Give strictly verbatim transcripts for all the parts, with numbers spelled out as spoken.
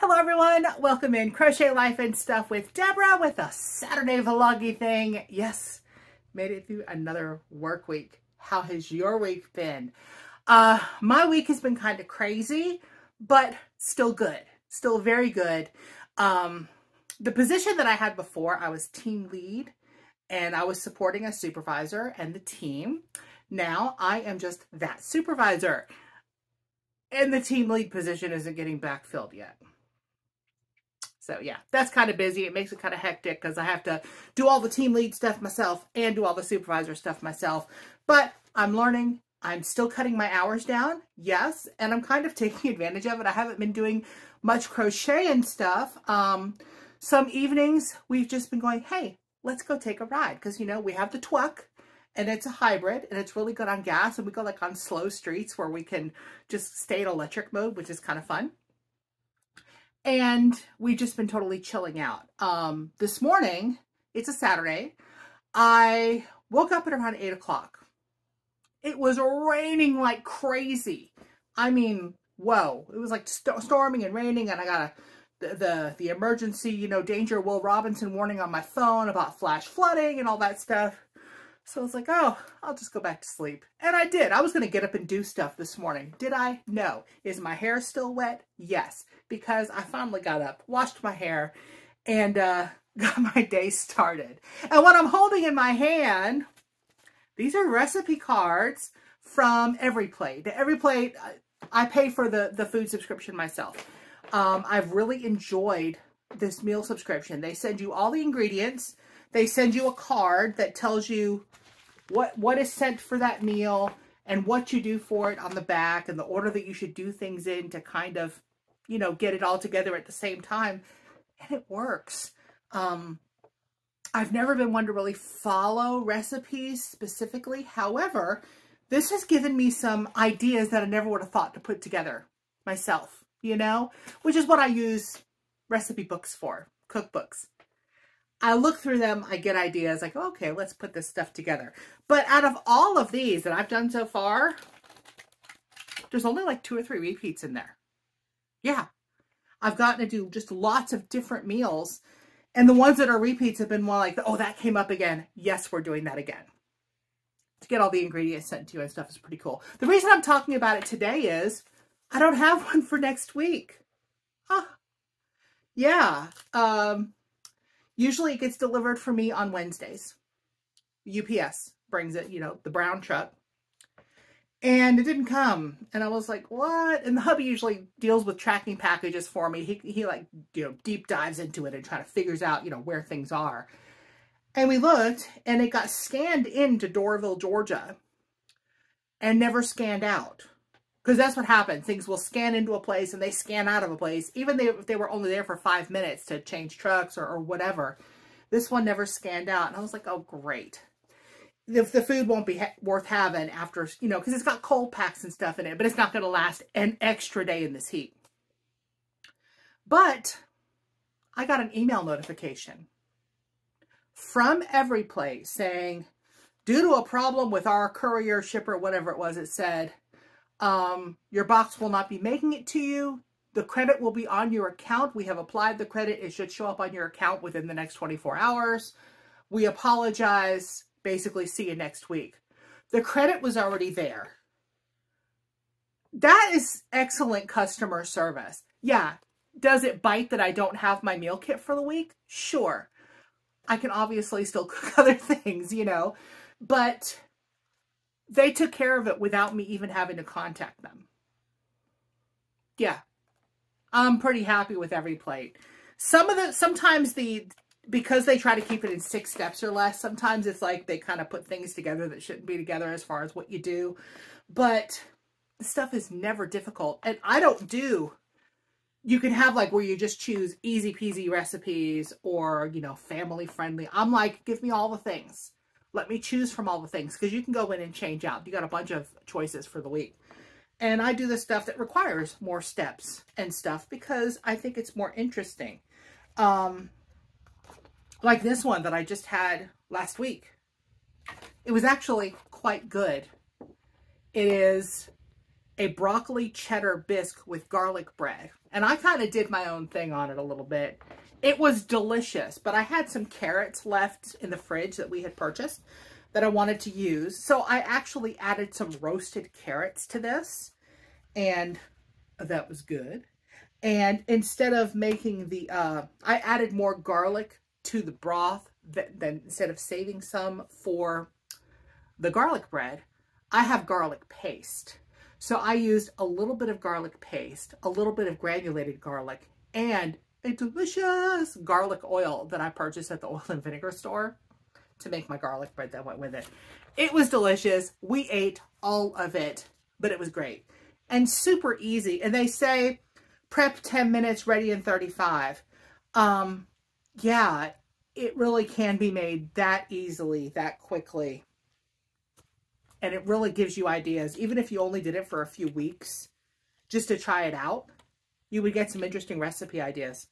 Hello everyone, welcome in Crochet Life and Stuff with Deborah with a Saturday vloggy thing. Yes, made it through another work week. How has your week been? Uh, my week has been kind of crazy, but still good, still very good. Um, the position that I had before, I was team lead and I was supporting a supervisor and the team. Now I am just that supervisor and the team lead position isn't getting backfilled yet. So yeah, that's kind of busy. It makes it kind of hectic because I have to do all the team lead stuff myself and do all the supervisor stuff myself. But I'm learning. I'm still cutting my hours down. Yes. And I'm kind of taking advantage of it. I haven't been doing much crochet and stuff. Um, some evenings we've just been going, hey, let's go take a ride. Because, you know, we have the Twock and it's a hybrid and it's really good on gas. And we go like on slow streets where we can just stay in electric mode, which is kind of fun. And we've just been totally chilling out. Um, this morning, it's a Saturday, I woke up at around eight o'clock. It was raining like crazy. I mean, whoa. It was like st storming and raining, and I got a, the, the, the emergency, you know, danger Will Robinson warning on my phone about flash flooding and all that stuff. So I was like, oh, I'll just go back to sleep. And I did. I was going to get up and do stuff this morning. Did I? No. Is my hair still wet? Yes. Because I finally got up, washed my hair, and uh, got my day started. And what I'm holding in my hand, these are recipe cards from Every Plate. Every Plate, I pay for the, the food subscription myself. Um, I've really enjoyed this meal subscription. They send you all the ingredients. They send you a card that tells you what what is sent for that meal and what you do for it on the back and the order that you should do things in to kind of, you know, get it all together at the same time. And it works. Um, I've never been one to really follow recipes specifically. However, this has given me some ideas that I never would have thought to put together myself, you know, which is what I use recipe books for, cookbooks. I look through them, I get ideas, like, okay, let's put this stuff together. But out of all of these that I've done so far, there's only like two or three repeats in there. Yeah. I've gotten to do just lots of different meals. And the ones that are repeats have been more like, oh, that came up again. Yes, we're doing that again. To get all the ingredients sent to you and stuff is pretty cool. The reason I'm talking about it today is I don't have one for next week. Huh. Yeah. Um... Usually it gets delivered for me on Wednesdays. U P S brings it, you know, the brown truck. And it didn't come. And I was like, what? And the hubby usually deals with tracking packages for me. He, he like, you know, deep dives into it and try to figures out, you know, where things are. And we looked and it got scanned into Doraville, Georgia and never scanned out. Because that's what happened. Things will scan into a place and they scan out of a place. Even they, if they were only there for five minutes to change trucks or, or whatever. This one never scanned out. And I was like, oh, great. The, the food won't be ha worth having after, you know, because it's got cold packs and stuff in it. But it's not going to last an extra day in this heat. But I got an email notification from Every Plate saying, due to a problem with our courier, shipper, whatever it was, it said, Um, your box will not be making it to you. The credit will be on your account. We have applied the credit. It should show up on your account within the next twenty-four hours. We apologize. Basically, see you next week. The credit was already there. That is excellent customer service. Yeah. Does it bite that I don't have my meal kit for the week? Sure. I can obviously still cook other things, you know, but they took care of it without me even having to contact them. Yeah. I'm pretty happy with Every Plate. Some of the, sometimes the, because they try to keep it in six steps or less, sometimes it's like they kind of put things together that shouldn't be together as far as what you do. But the stuff is never difficult. And I don't do, you can have like where you just choose easy peasy recipes or, you know, family friendly. I'm like, give me all the things. Let me choose from all the things because you can go in and change out. You got a bunch of choices for the week. And I do the stuff that requires more steps and stuff because I think it's more interesting. Um, like this one that I just had last week. It was actually quite good. It is a broccoli cheddar bisque with garlic bread. And I kind of did my own thing on it a little bit. It was delicious, but I had some carrots left in the fridge that we had purchased that I wanted to use. So I actually added some roasted carrots to this, and that was good. And instead of making the, uh, I added more garlic to the broth than, than instead of saving some for the garlic bread, I have garlic paste. So I used a little bit of garlic paste, a little bit of granulated garlic, and a delicious garlic oil that I purchased at the oil and vinegar store to make my garlic bread that went with it. It was delicious. We ate all of it, but it was great and super easy. And they say prep ten minutes, ready in thirty-five. Um, yeah, it really can be made that easily, that quickly. And it really gives you ideas. Even if you only did it for a few weeks, just to try it out, you would get some interesting recipe ideas.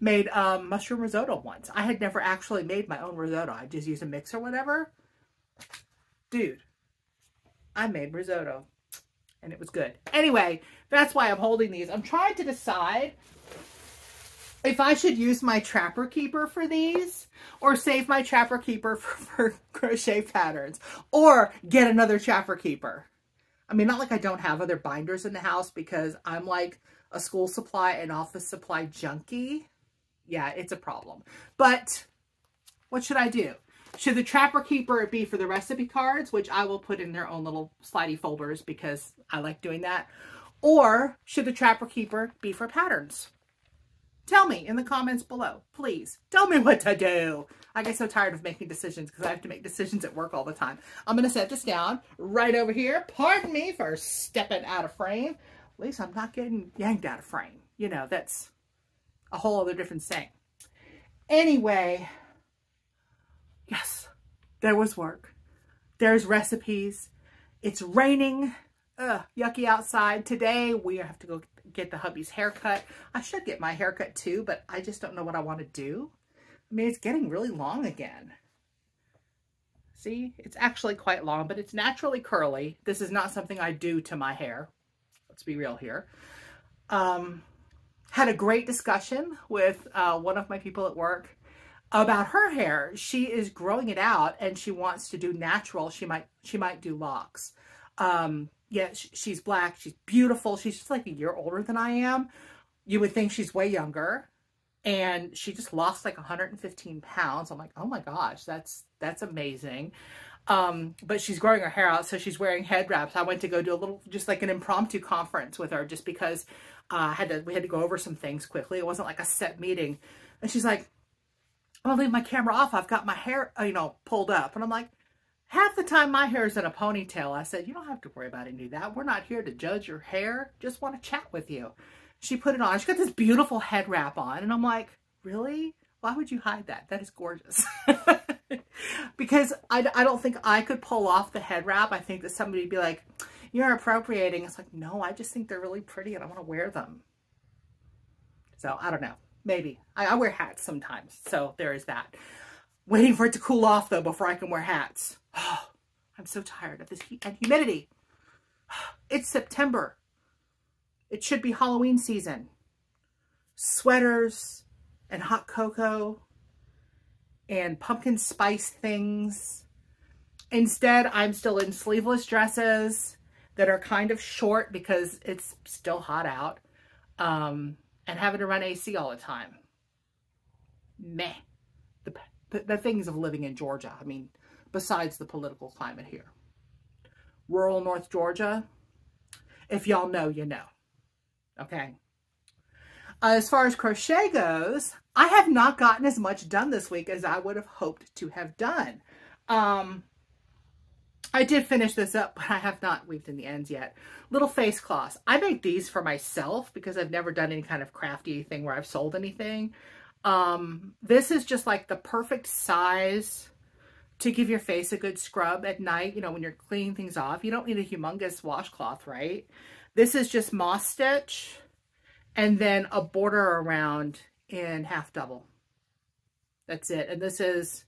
Made um, mushroom risotto once. I had never actually made my own risotto. I just used a mix or whatever. Dude, I made risotto and it was good. Anyway, that's why I'm holding these. I'm trying to decide if I should use my Trapper Keeper for these, or save my Trapper Keeper for, for crochet patterns, or get another Trapper Keeper. I mean, not like I don't have other binders in the house, because I'm like a school supply and office supply junkie. Yeah, it's a problem. But what should I do? Should the Trapper Keeper be for the recipe cards, which I will put in their own little slidey folders because I like doing that? Or should the Trapper Keeper be for patterns? Tell me in the comments below, please. Tell me what to do. I get so tired of making decisions because I have to make decisions at work all the time. I'm going to set this down right over here. Pardon me for stepping out of frame. At least I'm not getting yanked out of frame. You know, that's a whole other different thing. Anyway, yes, there was work. There's recipes. It's raining. Ugh, yucky outside. Today we have to go get the hubby's haircut. I should get my haircut too, but I just don't know what I want to do. I mean, it's getting really long again. See, it's actually quite long, but it's naturally curly. This is not something I do to my hair. Let's be real here. Um, had a great discussion with uh, one of my people at work about her hair. She is growing it out and she wants to do natural. She might, she might do locks. Um, Yeah, she's black. She's beautiful. She's just like a year older than I am. You would think she's way younger. And she just lost like one hundred fifteen pounds. I'm like, oh my gosh, that's that's amazing. Um, but she's growing her hair out, so she's wearing head wraps. I went to go do a little, just like an impromptu conference with her, just because uh, I had to, we had to go over some things quickly. It wasn't like a set meeting. And she's like, I'm gonna leave my camera off. I've got my hair, you know, pulled up. And I'm like, half the time my hair is in a ponytail. I said, you don't have to worry about any of that. We're not here to judge your hair. Just want to chat with you. She put it on. She got this beautiful head wrap on. And I'm like, really? Why would you hide that? That is gorgeous. Because I, I don't think I could pull off the head wrap. I think that somebody would be like, you're appropriating. It's like, no, I just think they're really pretty and I want to wear them. So I don't know. Maybe. I, I wear hats sometimes. So there is that. Waiting for it to cool off though before I can wear hats. Oh, I'm so tired of this heat and humidity. It's September. It should be Halloween season. Sweaters and hot cocoa and pumpkin spice things. Instead, I'm still in sleeveless dresses that are kind of short because it's still hot out, um, and having to run A C all the time. Meh. The, the things of living in Georgia. I mean, besides the political climate here. Rural North Georgia, if y'all know, you know. Okay. Uh, as far as crochet goes, I have not gotten as much done this week as I would have hoped to have done. Um, I did finish this up, but I have not weaved in the ends yet. Little face cloths. I make these for myself because I've never done any kind of crafty thing where I've sold anything. Um, this is just like the perfect size to give your face a good scrub at night, you know, when you're cleaning things off. You don't need a humongous washcloth, right? This is just moss stitch and then a border around in half double. That's it. And this is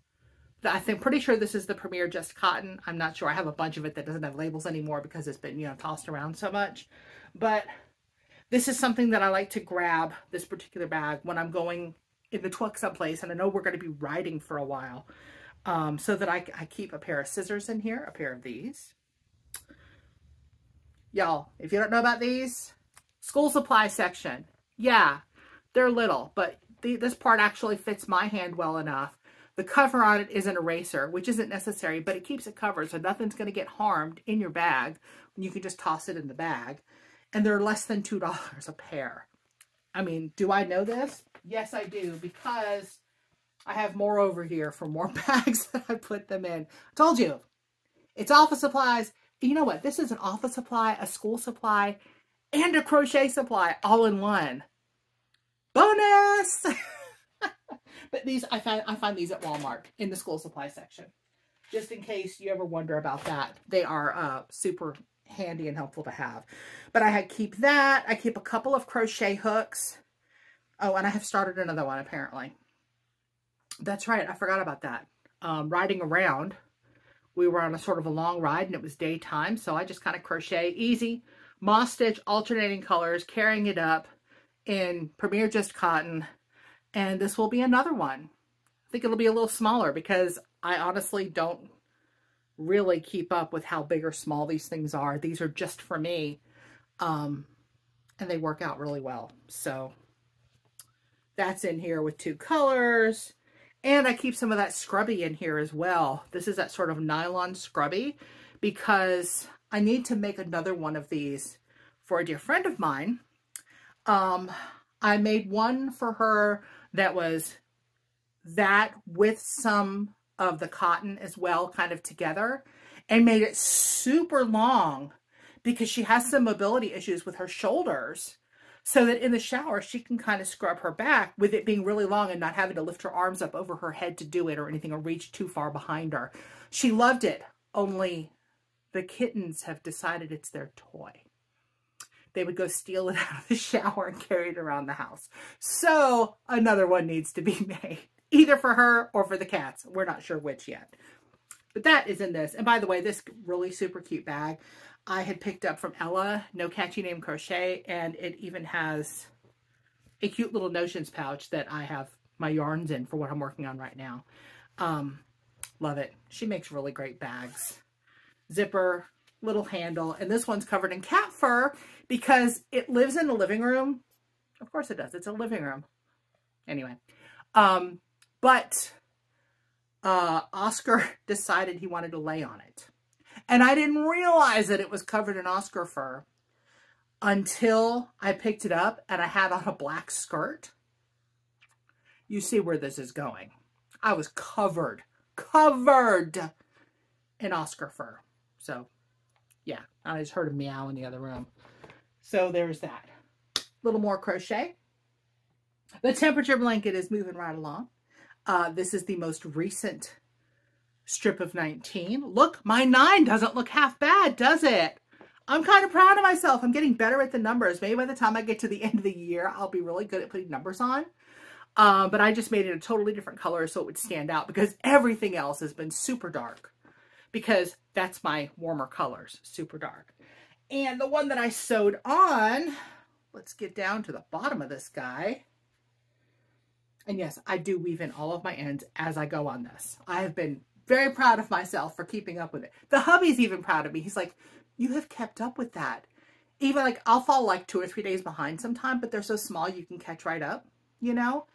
I'm pretty sure this is the Premier Just Cotton. I'm not sure. I have a bunch of it that doesn't have labels anymore because it's been, you know, tossed around so much. But this is something that I like to grab, this particular bag, when I'm going in the truck someplace, and I know we're going to be riding for a while, um, so that I, I keep a pair of scissors in here, a pair of these. Y'all, if you don't know about these, school supply section. Yeah, they're little, but the, this part actually fits my hand well enough. The cover on it is an eraser, which isn't necessary, but it keeps it covered, so nothing's going to get harmed in your bag. You can just toss it in the bag. And they're less than two dollars a pair. I mean, do I know this? Yes, I do, because I have more over here for more bags that I put them in. I told you, it's office supplies. And you know what? This is an office supply, a school supply, and a crochet supply all in one. Bonus! But these, I find, I find these at Walmart in the school supply section. Just in case you ever wonder about that, they are uh, super handy and helpful to have. But I had keep that. I keep a couple of crochet hooks. Oh, and I have started another one, apparently. That's right. I forgot about that. Um, riding around, we were on a sort of a long ride, and it was daytime, so I just kind of crochet easy. Moss stitch, alternating colors, carrying it up in Premier Just Cotton. And this will be another one. I think it'll be a little smaller because I honestly don't really keep up with how big or small these things are. These are just for me. Um, and they work out really well. So that's in here with two colors. And I keep some of that scrubby in here as well. This is that sort of nylon scrubby because I need to make another one of these for a dear friend of mine. Um, I made one for her that was that with some of the cotton as well, kind of together, and made it super long because she has some mobility issues with her shoulders, so that in the shower she can kind of scrub her back with it being really long and not having to lift her arms up over her head to do it or anything or reach too far behind her. She loved it, only the kittens have decided it's their toy. They would go steal it out of the shower and carry it around the house. So another one needs to be made, either for her or for the cats. We're not sure which yet. But that is in this. And by the way, this really super cute bag I had picked up from Ella, No Catchy Name Crochet, and it even has a cute little notions pouch that I have my yarns in for what I'm working on right now. Um, love it. She makes really great bags. Zipper, little handle, and this one's covered in cat fur because it lives in the living room. Of course it does. It's a living room. Anyway, um, but uh, Oscar decided he wanted to lay on it. And I didn't realize that it was covered in Oscar fur until I picked it up and I had on a black skirt. You see where this is going. I was covered, covered in Oscar fur. So yeah, I just heard a meow in the other room. So there's that. A little more crochet. The temperature blanket is moving right along. Uh, this is the most recent strip of nineteen. Look, my nine doesn't look half bad, does it? I'm kind of proud of myself. I'm getting better at the numbers. Maybe by the time I get to the end of the year, I'll be really good at putting numbers on. Um, but I just made it a totally different color so it would stand out because everything else has been super dark. Because that's my warmer colors, super dark. And the one that I sewed on, let's get down to the bottom of this guy. And yes, I do weave in all of my ends as I go on this. I have been very proud of myself for keeping up with it. The hubby's even proud of me. He's like, you have kept up with that. Even like, I'll fall like two or three days behind sometime, but they're so small you can catch right up, you know?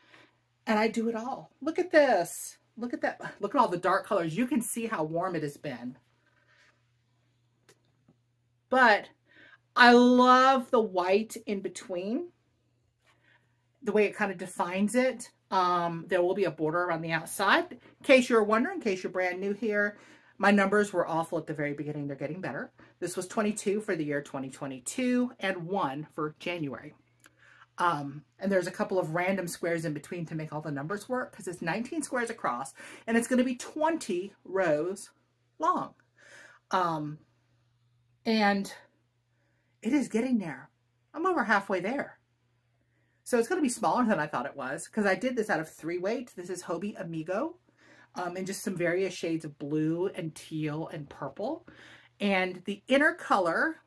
And I do it all. Look at this. Look at that. Look at all the dark colors. You can see how warm it has been. But I love the white in between. The way it kind of defines it. Um, there will be a border around the outside. In case you're wondering, in case you're brand new here, my numbers were awful at the very beginning. They're getting better. This was twenty-two for the year twenty twenty-two and one for January. Um, and there's a couple of random squares in between to make all the numbers work because it's nineteen squares across and it's going to be twenty rows long. Um, and it is getting there. I'm over halfway there. So it's going to be smaller than I thought it was because I did this out of three weight. This is Hoby Amigo. um, in just some various shades of blue and teal and purple. And the inner color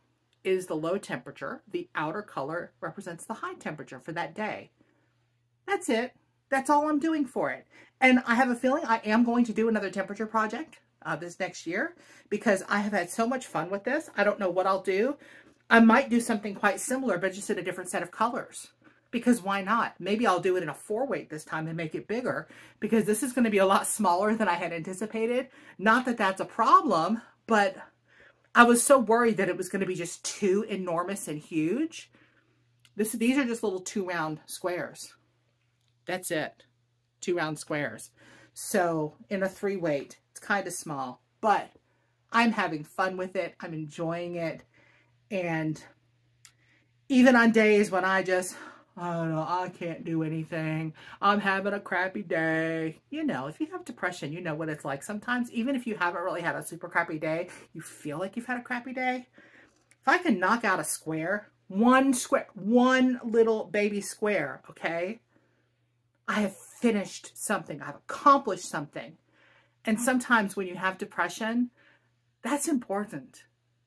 is the low temperature. The outer color represents the high temperature for that day. That's it. That's all I'm doing for it. And I have a feeling I am going to do another temperature project uh, this next year, because I have had so much fun with this. I don't know what I'll do. I might do something quite similar, but just in a different set of colors, because why not? Maybe I'll do it in a four weight this time and make it bigger, because this is going to be a lot smaller than I had anticipated. Not that that's a problem, but I was so worried that it was going to be just too enormous and huge. This, these are just little two round squares. That's it. Two round squares. So in a three weight, it's kind of small, but I'm having fun with it. I'm enjoying it. And even on days when I just, oh no, I can't do anything. I'm having a crappy day. You know, if you have depression, you know what it's like. Sometimes, even if you haven't really had a super crappy day, you feel like you've had a crappy day. If I can knock out a square, one square, one little baby square, okay? I have finished something. I've accomplished something. And sometimes when you have depression, that's important.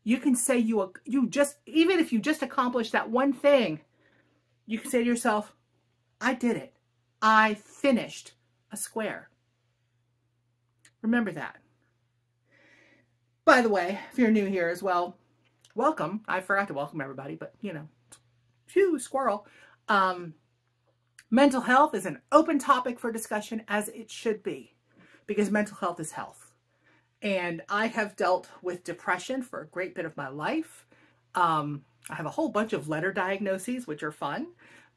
You can say you, you just, even if you just accomplished that one thing, you can say to yourself, I did it. I finished a square. Remember that. By the way, if you're new here as well, welcome. I forgot to welcome everybody, but you know, phew, squirrel. Um, mental health is an open topic for discussion, as it should be, because mental health is health. And I have dealt with depression for a great bit of my life. Um, I have a whole bunch of letter diagnoses, which are fun.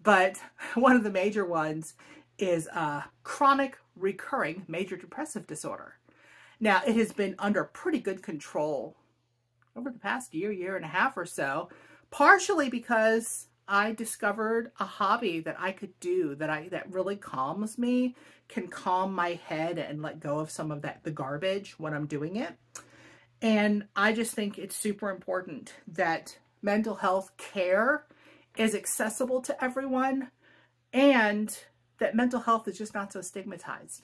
But one of the major ones is uh, chronic recurring major depressive disorder. Now, it has been under pretty good control over the past year, year and a half or so, partially because I discovered a hobby that I could do that I that really calms me, can calm my head and let go of some of that the garbage when I'm doing it. And I just think it's super important that mental health care is accessible to everyone, and that mental health is just not so stigmatized.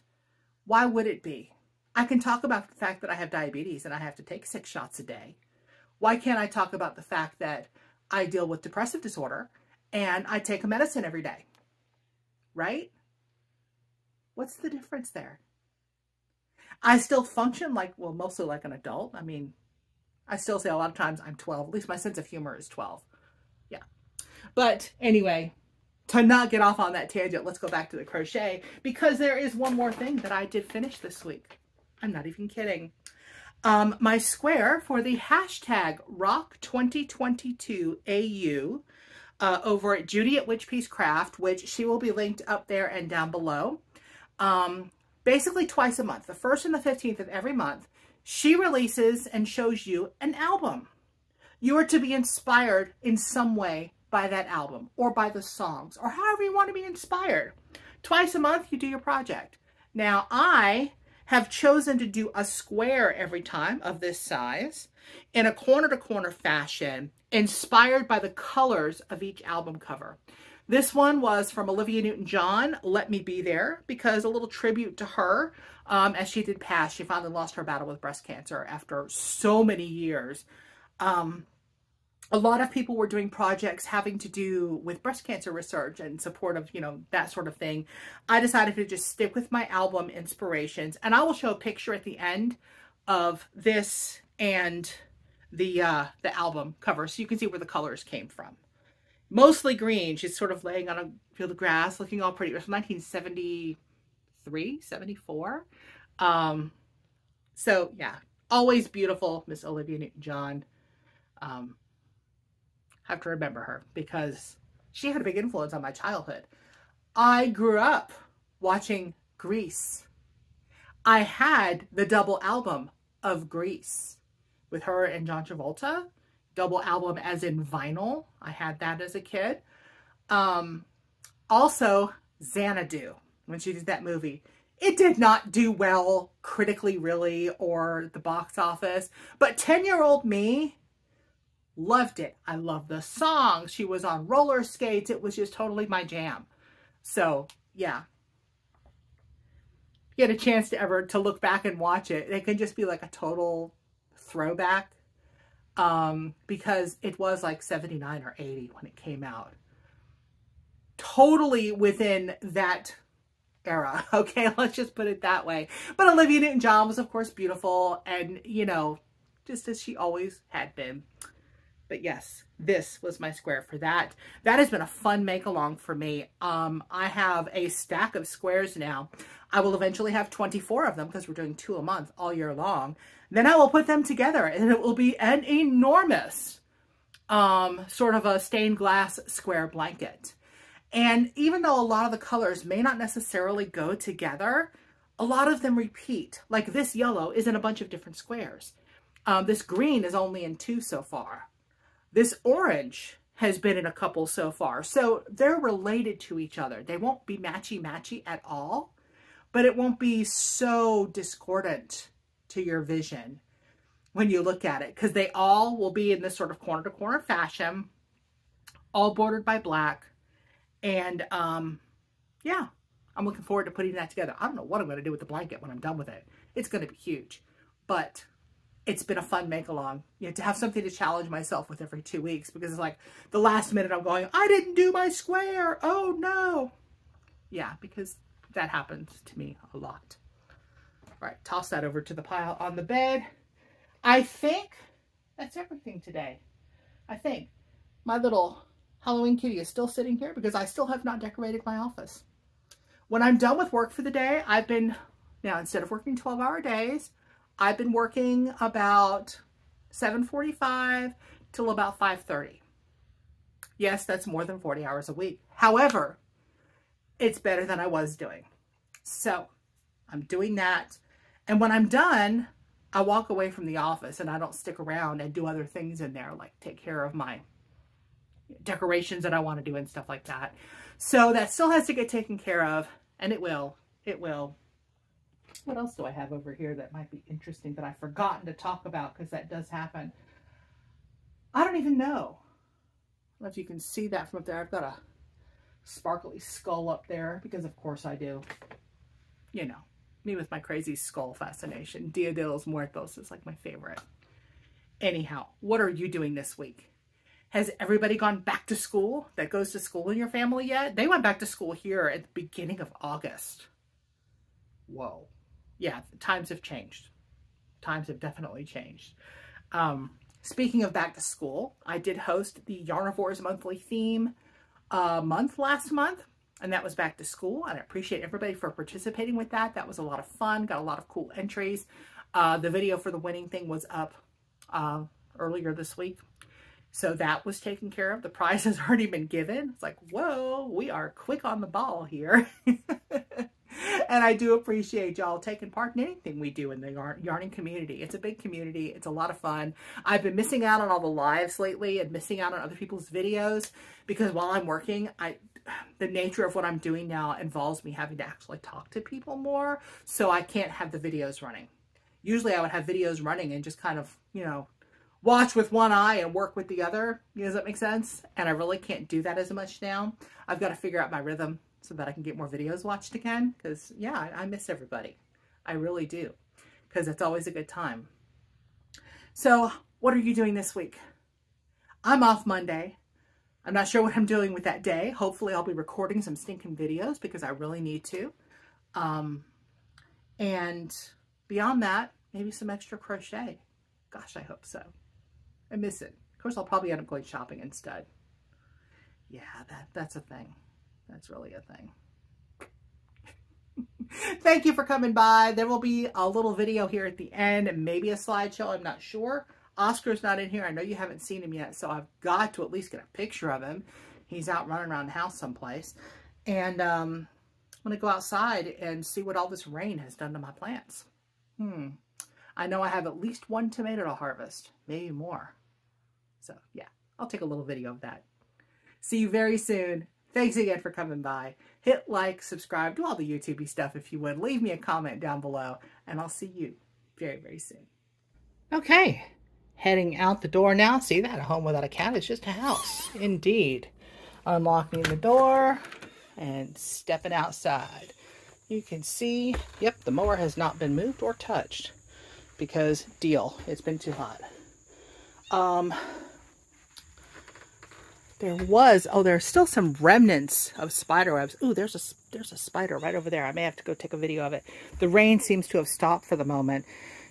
Why would it be? I can talk about the fact that I have diabetes and I have to take six shots a day. Why can't I talk about the fact that I deal with depressive disorder and I take a medicine every day, right? What's the difference there? I still function like, well, mostly like an adult. I mean, I still say a lot of times I'm twelve, at least my sense of humor is twelve. Yeah. But anyway, to not get off on that tangent, let's go back to the crochet, because there is one more thing that I did finish this week. I'm not even kidding. Um, my square for the hashtag Rock twenty twenty-two A U uh, over at Judy at WitchPeaceCraft, which she will be linked up there and down below. Um, basically twice a month, the first and the fifteenth of every month, she releases and shows you an album. You are to be inspired in some way by that album or by the songs or however you want to be inspired. Twice a month, you do your project. Now, I have chosen to do a square every time of this size in a corner-to-corner fashion, inspired by the colors of each album cover. This one was from Olivia Newton-John, Let Me Be There, because a little tribute to her, um, as she did pass. She finally lost her battle with breast cancer after so many years. Um, a lot of people were doing projects having to do with breast cancer research and support of, you know, that sort of thing. I decided to just stick with my album inspirations, and I will show a picture at the end of this and the, uh, the album cover, so you can see where the colors came from. Mostly green. She's sort of laying on a field of grass, looking all pretty. It was from nineteen seventy-three, seventy-four. Um, so yeah, always beautiful, Miss Olivia Newton-John. Um, have to remember her, because she had a big influence on my childhood. I grew up watching Grease. I had the double album of Grease with her and John Travolta. Double album as in vinyl. I had that as a kid. Um, also, Xanadu, when she did that movie. It did not do well critically, really, or the box office. But ten-year-old me loved it. I loved the song. She was on roller skates. It was just totally my jam. So, yeah. get a chance to ever to look back and watch it. It could just be like a total throwback, um, because it was like seventy-nine or eighty when it came out. Totally within that era. Okay, let's just put it that way. But Olivia Newton-John was, of course, beautiful and, you know, just as she always had been. But yes, this was my square for that. That has been a fun make along for me. Um, I have a stack of squares now. I will eventually have twenty-four of them because we're doing two a month all year long. Then I will put them together and it will be an enormous um, sort of a stained glass square blanket. And even though a lot of the colors may not necessarily go together, a lot of them repeat. Like this yellow is in a bunch of different squares. Um, this green is only in two so far. This orange has been in a couple so far. So they're related to each other. They won't be matchy-matchy at all, but it won't be so discordant to your vision when you look at it, because they all will be in this sort of corner-to-corner fashion, all bordered by black. And um, yeah, I'm looking forward to putting that together. I don't know what I'm going to do with the blanket when I'm done with it. It's going to be huge, but it's been a fun make-along, you know, to have something to challenge myself with every two weeks because it's like the last minute I'm going, I didn't do my square. Oh no. Yeah, because that happens to me a lot. All right, toss that over to the pile on the bed. I think that's everything today. I think my little Halloween kitty is still sitting here because I still have not decorated my office. When I'm done with work for the day, I've been, now instead of working twelve hour days, I've been working about seven forty-five till about five thirty. Yes, that's more than forty hours a week. However, it's better than I was doing. So I'm doing that. And when I'm done, I walk away from the office and I don't stick around and do other things in there, like take care of my decorations that I want to do and stuff like that. So that still has to get taken care of, and it will. It will. What else do I have over here that might be interesting that I've forgotten to talk about, because that does happen? I don't even know. I don't know if you can see that from up there. I've got a sparkly skull up there because of course I do. You know, me with my crazy skull fascination. Dia de los Muertos is like my favorite. Anyhow, what are you doing this week? Has everybody gone back to school that goes to school in your family yet? They went back to school here at the beginning of August. Whoa. Yeah, times have changed. Times have definitely changed. Um, speaking of back to school, I did host the Yarnivores monthly theme uh, month last month, and that was back to school. And I appreciate everybody for participating with that. That was a lot of fun. Got a lot of cool entries. Uh, the video for the winning thing was up uh, earlier this week. So that was taken care of. The prize has already been given. It's like, whoa, we are quick on the ball here. And I do appreciate y'all taking part in anything we do in the yarn yarning community. It's a big community. It's a lot of fun. I've been missing out on all the lives lately and missing out on other people's videos because while I'm working, I the nature of what I'm doing now involves me having to actually talk to people more. So I can't have the videos running. Usually I would have videos running and just kind of, you know, watch with one eye and work with the other. Does that make sense? And I really can't do that as much now. I've got to figure out my rhythm so that I can get more videos watched again. Because, yeah, I, I miss everybody. I really do. Because it's always a good time. So, what are you doing this week? I'm off Monday. I'm not sure what I'm doing with that day. Hopefully, I'll be recording some stinking videos because I really need to. Um, and beyond that, maybe some extra crochet. Gosh, I hope so. I miss it. Of course, I'll probably end up going shopping instead. Yeah, that, that's a thing. That's really a thing. Thank you for coming by. There will be a little video here at the end and maybe a slideshow. I'm not sure. Oscar's not in here. I know you haven't seen him yet, so I've got to at least get a picture of him. He's out running around the house someplace. And um, I'm going to go outside and see what all this rain has done to my plants. Hmm. I know I have at least one tomato to harvest, maybe more. So yeah, I'll take a little video of that. See you very soon. Thanks again for coming by. Hit like, subscribe, do all the YouTubey stuff if you would. Leave me a comment down below, and I'll see you very, very soon. Okay, heading out the door now. See that? A home without a cat is just a house, indeed. Unlocking the door and stepping outside. you can see, yep, the mower has not been moved or touched because deal, it's been too hot. Um, there was, oh, there's still some remnants of spider webs. Ooh, there's a, there's a spider right over there. I may have to go take a video of it. The rain seems to have stopped for the moment.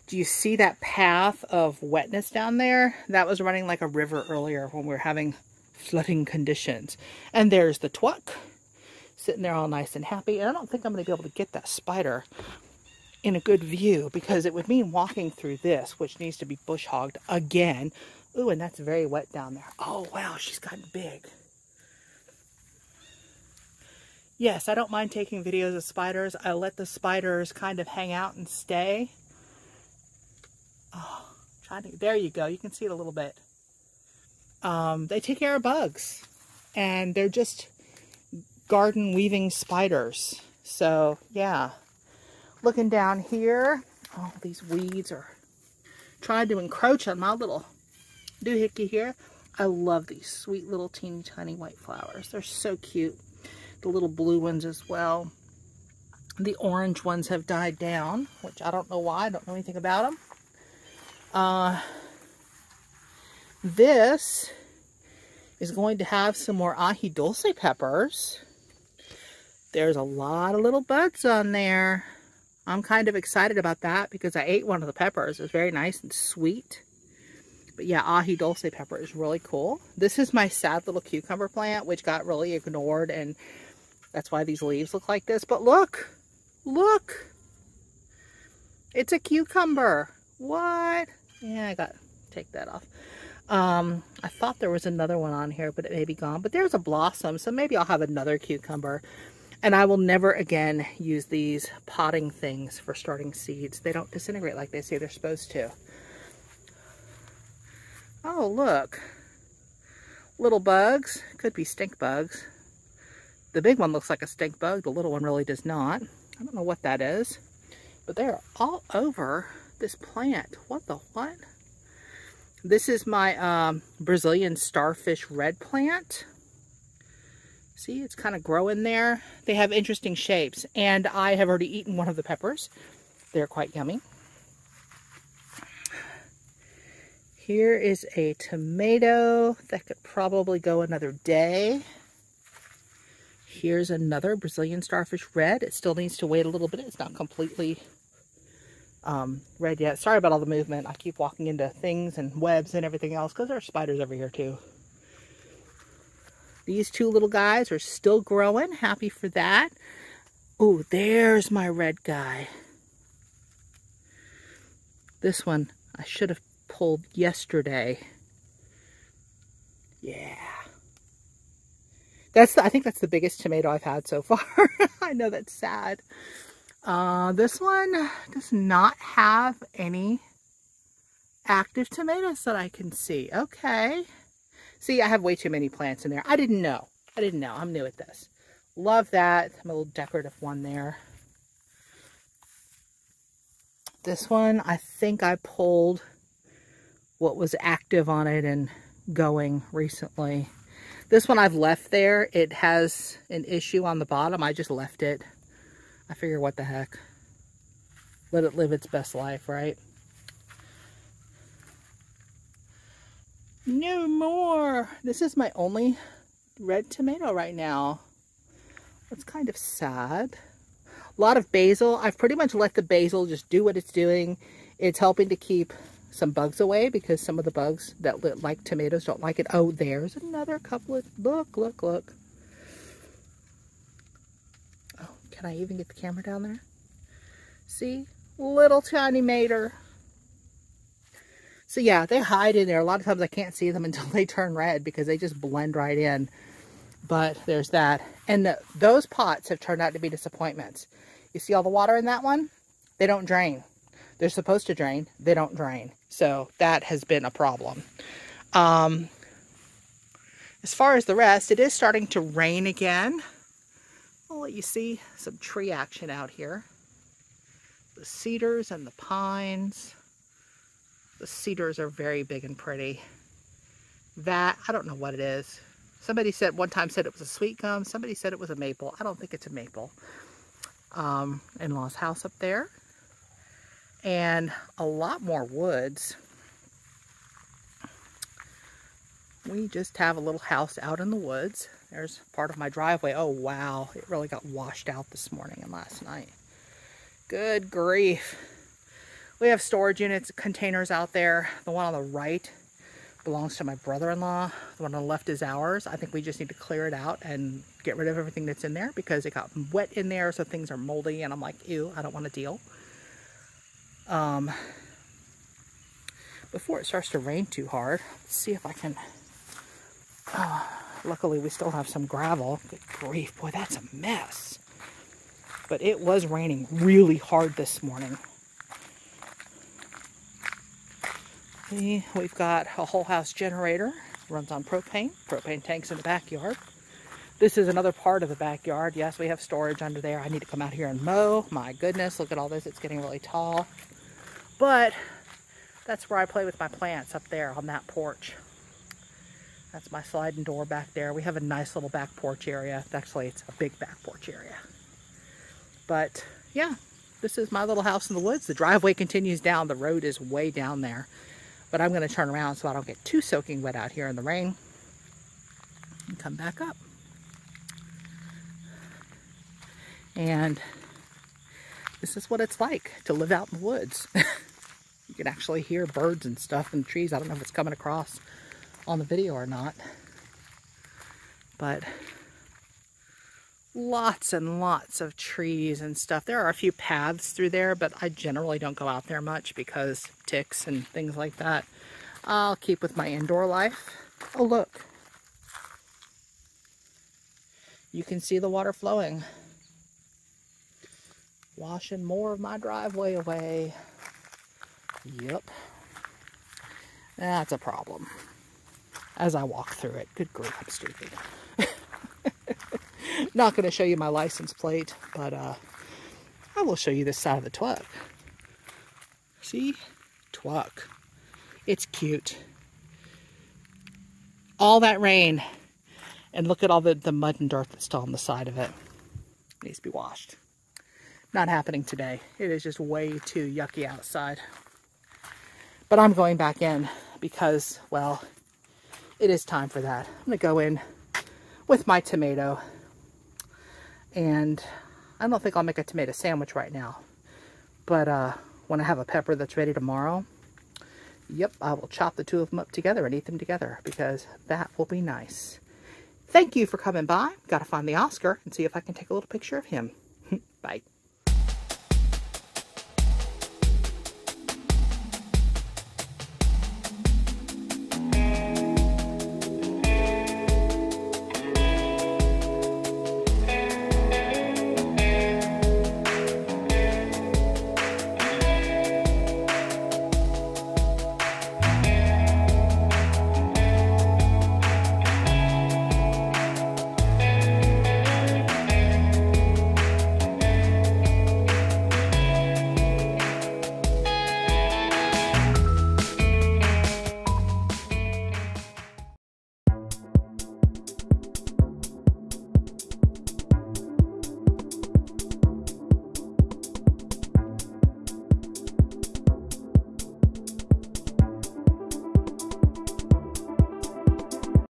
Do you see that path of wetness down there? That was running like a river earlier when we were having flooding conditions. And there's the twuck sitting there all nice and happy. And I don't think I'm going to be able to get that spider in a good view because it would mean walking through this, which needs to be bush hogged again. Ooh, and that's very wet down there. Oh, wow, she's gotten big. Yes, I don't mind taking videos of spiders. I let the spiders kind of hang out and stay. Oh, trying to, there you go. You can see it a little bit. Um, they take care of bugs, and they're just garden weaving spiders. So yeah, looking down here, all these weeds are trying to encroach on my little doohickey here. I love these sweet little teeny tiny white flowers. They're so cute. The little blue ones as well. The orange ones have died down, which I don't know why. I don't know anything about them. Uh, this is going to have some more aji dulce peppers. There's a lot of little buds on there. I'm kind of excited about that because I ate one of the peppers. It was very nice and sweet. But yeah, aji dulce pepper is really cool. This is my sad little cucumber plant, which got really ignored, and that's why these leaves look like this. But look, look, it's a cucumber. What? Yeah, I got to take that off. Um, I thought there was another one on here, but it may be gone. But there's a blossom, so maybe I'll have another cucumber. And I will never again use these potting things for starting seeds. They don't disintegrate like they say they're supposed to. Oh, look. Little bugs. Could be stink bugs. The big one looks like a stink bug. The little one really does not. I don't know what that is. But they are all over this plant. What the what? This is my um, Brazilian starfish red plant. See, it's kind of growing there. They have interesting shapes, and I have already eaten one of the peppers. They're quite yummy. Here is a tomato that could probably go another day. Here's another Brazilian starfish red. It still needs to wait a little bit. It's not completely Um, red yet. Sorry about all the movement. I keep walking into things and webs and everything else because there are spiders over here too. These two little guys are still growing. Happy for that. Oh, there's my red guy. This one I should have pulled yesterday. Yeah. That's the, I think that's the biggest tomato I've had so far. I know that's sad. Uh, this one does not have any active tomatoes that I can see. Okay. See, I have way too many plants in there. I didn't know. I didn't know. I'm new at this. Love that. I'm a little decorative one there. This one, I think I pulled what was active on it and going recently. This one I've left there. It has an issue on the bottom. I just left it. I figure, what the heck, let it live its best life, right? No more. This is my only red tomato right now. That's kind of sad. A lot of basil. I've pretty much let the basil just do what it's doing. It's helping to keep some bugs away because some of the bugs that like tomatoes don't like it. Oh, there's another couple of, look, look, look. Can I even get the camera down there? See? Little tiny mater. So yeah, they hide in there. A lot of times I can't see them until they turn red because they just blend right in. But there's that. And the, those pots have turned out to be disappointments. You see all the water in that one? They don't drain. They're supposed to drain. They don't drain. So that has been a problem. Um, as far as the rest, it is starting to rain again. I'll let you see some tree action out here. The cedars and the pines. The cedars are very big and pretty. That, I don't know what it is. Somebody said, one time said it was a sweet gum. Somebody said it was a maple. I don't think it's a maple. um, in-law's house up there, and a lot more woods. We just have a little house out in the woods. There's part of my driveway. Oh wow, it really got washed out this morning and last night. Good grief. We have storage units, containers out there. The one on the right belongs to my brother-in-law. The one on the left is ours. I think we just need to clear it out and get rid of everything that's in there because it got wet in there, so things are moldy, and I'm like, ew, I don't want to deal. Um, before it starts to rain too hard, let's see if I can... Uh, luckily, we still have some gravel. Good grief. Boy, that's a mess. But it was raining really hard this morning. We, we've got a whole house generator. Runs on propane. Propane tanks in the backyard. This is another part of the backyard. Yes, we have storage under there. I need to come out here and mow. My goodness, look at all this. It's getting really tall. But that's where I play with my plants, up there on that porch. That's my sliding door back there. We have a nice little back porch area. Actually, it's a big back porch area. But, yeah, this is my little house in the woods. The driveway continues down. The road is way down there. But I'm going to turn around so I don't get too soaking wet out here in the rain. And come back up. And this is what it's like to live out in the woods. You can actually hear birds and stuff in the trees. I don't know if it's coming across on the video or not. But lots and lots of trees and stuff. There are a few paths through there, but I generally don't go out there much because ticks and things like that. I'll keep with my indoor life. Oh, look. You can see the water flowing. Washing more of my driveway away. Yep. That's a problem. As I walk through it. Good grief, I'm stupid. Not going to show you my license plate, but uh, I will show you this side of the truck. See? Truck. It's cute. All that rain. And look at all the, the mud and dirt that's still on the side of it. It needs to be washed. Not happening today. It is just way too yucky outside. But I'm going back in because, well, it is time for that. I'm going to go in with my tomato. And I don't think I'll make a tomato sandwich right now. But uh, when I have a pepper that's ready tomorrow, yep, I will chop the two of them up together and eat them together because that will be nice. Thank you for coming by. Got to find the Oscar and see if I can take a little picture of him. Bye.